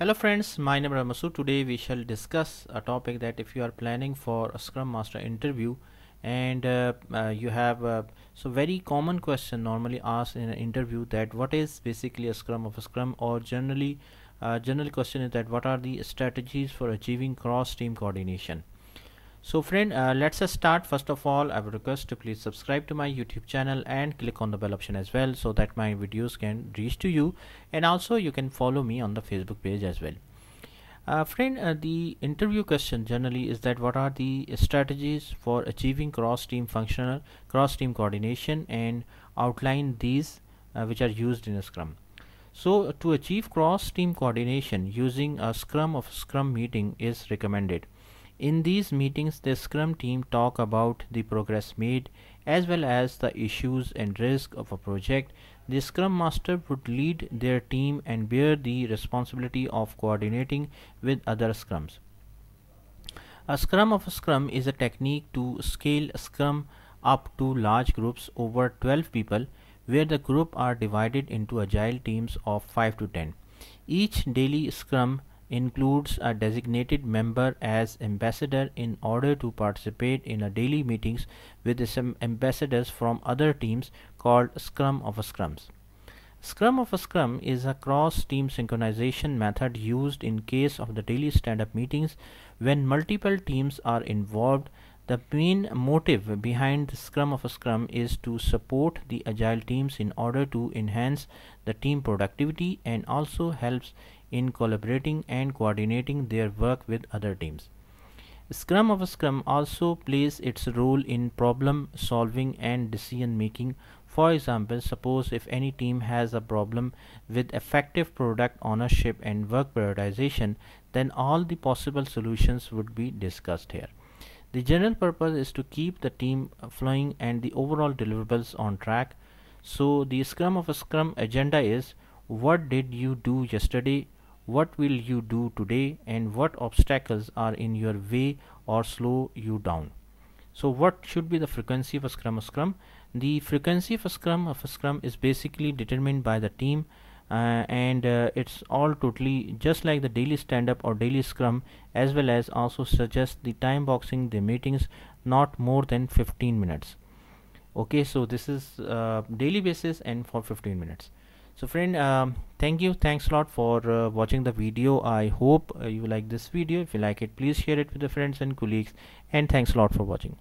Hello friends, my name is Ramasu. Today we shall discuss a topic that if you are planning for a Scrum Master interview and you have so very common question normally asked in an interview, that what is basically a Scrum of a Scrum, or generally general question is that what are the strategies for achieving cross-team coordination. So friend, let's start. First of all, I would request to please subscribe to my YouTube channel and click on the bell option as well, so that my videos can reach to you, and also you can follow me on the Facebook page as well. Friend, the interview question generally is that what are the strategies for achieving cross-team coordination, and outline these which are used in a Scrum. So to achieve cross-team coordination, using a Scrum of Scrum meeting is recommended. In these meetings, the Scrum team talk about the progress made as well as the issues and risk of a project. The Scrum Master would lead their team and bear the responsibility of coordinating with other Scrums. A Scrum of a Scrum is a technique to scale a Scrum up to large groups over 12 people, where the group are divided into agile teams of 5 to 10. Each daily Scrum includes a designated member as ambassador in order to participate in a daily meetings with some ambassadors from other teams called Scrum of Scrums. Scrum of a Scrum is a cross-team synchronization method used in case of the daily stand-up meetings when multiple teams are involved. The main motive behind the Scrum of a Scrum is to support the agile teams in order to enhance the team productivity, and also helps in collaborating and coordinating their work with other teams. Scrum of a Scrum also plays its role in problem solving and decision making. For example, suppose if any team has a problem with effective product ownership and work prioritization, then all the possible solutions would be discussed here. The general purpose is to keep the team flowing and the overall deliverables on track. So the Scrum of a Scrum agenda is: what did you do yesterday? What will you do today? And what obstacles are in your way or slow you down? So what should be the frequency of a Scrum of Scrum? The frequency of a Scrum of a Scrum is basically determined by the team, and it's all totally just like the daily stand-up or daily Scrum, as well as also suggest the time boxing the meetings not more than 15 minutes. Okay, so this is daily basis and for 15 minutes. So friend, thanks a lot for watching the video. I hope you like this video. If you like it, please share it with your friends and colleagues, and thanks a lot for watching.